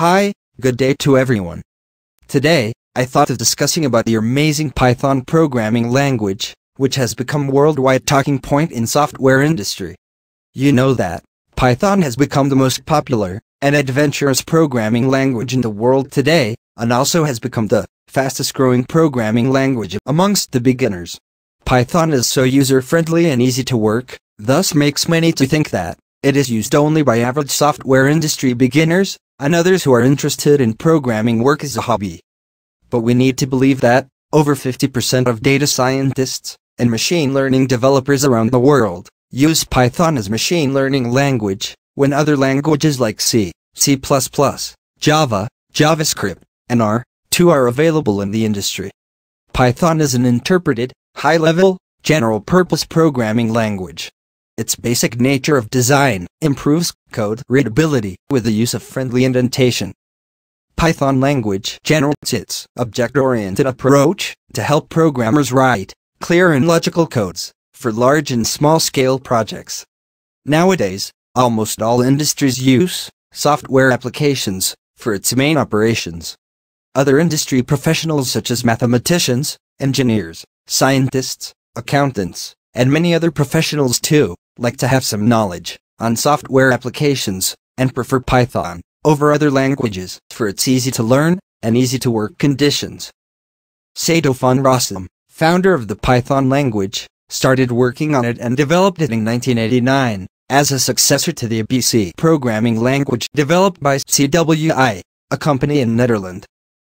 Hi, good day to everyone. Today, I thought of discussing about the amazing Python programming language, which has become a worldwide talking point in software industry. You know that Python has become the most popular and adventurous programming language in the world today, and also has become the fastest growing programming language amongst the beginners. Python is so user-friendly and easy to work, thus makes many to think that it is used only by average software industry beginners and others who are interested in programming work as a hobby. But we need to believe that over 50% of data scientists and machine learning developers around the world use Python as machine learning language, when other languages like C, C++, Java, JavaScript, and R2 are available in the industry. Python is an interpreted, high-level, general-purpose programming language. Its basic nature of design improves code readability with the use of friendly indentation. Python language generates its object-oriented approach to help programmers write clear and logical codes for large and small-scale projects. Nowadays, almost all industries use software applications for its main operations. Other industry professionals such as mathematicians, engineers, scientists, accountants, and many other professionals too, like to have some knowledge on software applications and prefer Python over other languages for its easy-to-learn and easy-to-work conditions. Guido Van Rossum, founder of the Python language, started working on it and developed it in 1989 as a successor to the ABC programming language developed by CWI, a company in Netherlands.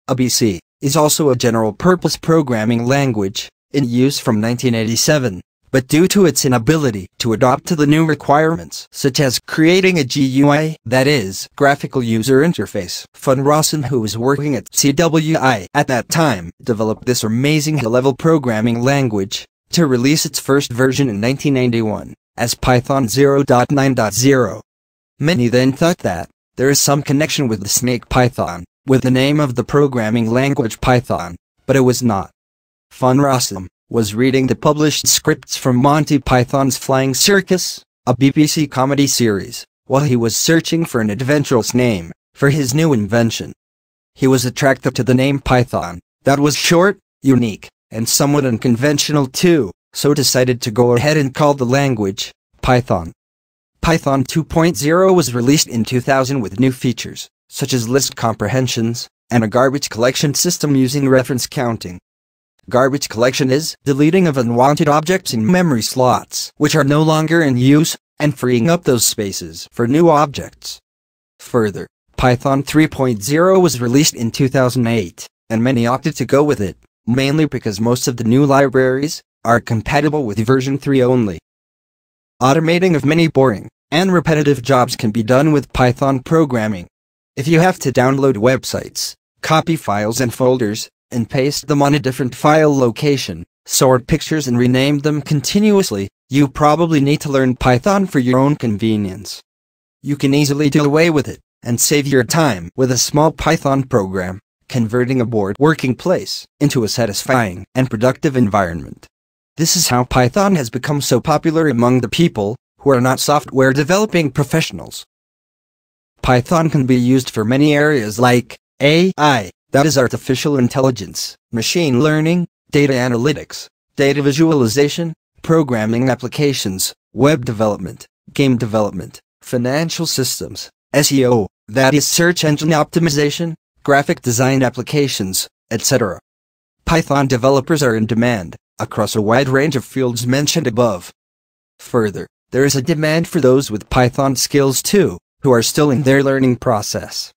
ABC is also a general-purpose programming language in use from 1987, but due to its inability to adapt to the new requirements such as creating a GUI, that is, graphical user interface, Van Rossum, who was working at CWI at that time, developed this amazing high-level programming language to release its first version in 1991 as Python 0.9.0. Many then thought that there is some connection with the snake Python with the name of the programming language Python, but it was not. Van Rossum was reading the published scripts from Monty Python's Flying Circus, a BBC comedy series, while he was searching for an adventurous name for his new invention. He was attracted to the name Python, that was short, unique, and somewhat unconventional too, so decided to go ahead and call the language Python. Python 2.0 was released in 2000 with new features, such as list comprehensions and a garbage collection system using reference counting. Garbage collection is deleting of unwanted objects in memory slots, which are no longer in use, and freeing up those spaces for new objects. Further, Python 3.0 was released in 2008, and many opted to go with it, mainly because most of the new libraries are compatible with version 3 only. Automating of many boring and repetitive jobs can be done with Python programming. If you have to download websites, copy files and folders, and paste them on a different file location, sort pictures and rename them continuously, you probably need to learn Python for your own convenience. You can easily do away with it and save your time with a small Python program, converting a bored working place into a satisfying and productive environment. This is how Python has become so popular among the people who are not software developing professionals. Python can be used for many areas like AI, that is artificial intelligence, machine learning, data analytics, data visualization, programming applications, web development, game development, financial systems, SEO, that is search engine optimization, graphic design applications, etc. Python developers are in demand across a wide range of fields mentioned above. Further, there is a demand for those with Python skills too, who are still in their learning process.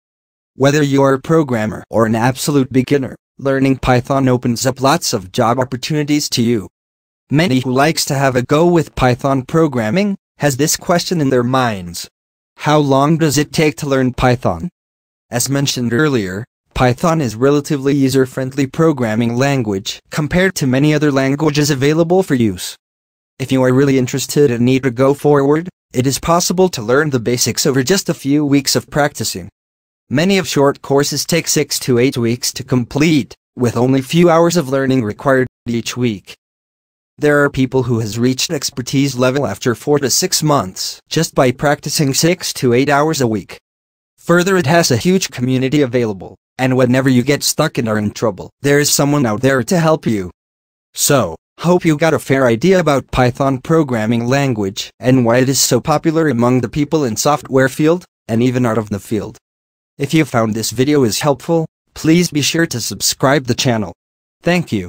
Whether you are a programmer or an absolute beginner, learning Python opens up lots of job opportunities to you. Many who likes to have a go with Python programming has this question in their minds. How long does it take to learn Python? As mentioned earlier, Python is relatively user-friendly programming language compared to many other languages available for use. If you are really interested and need to go forward, it is possible to learn the basics over just a few weeks of practicing. Many of short courses take 6 to 8 weeks to complete, with only few hours of learning required each week. There are people who has reached expertise level after 4 to 6 months just by practicing 6 to 8 hours a week. Further, it has a huge community available, and whenever you get stuck and are in trouble, there is someone out there to help you. So, hope you got a fair idea about Python programming language, and why it is so popular among the people in software field, and even out of the field. If you found this video is helpful, please be sure to subscribe the channel. Thank you.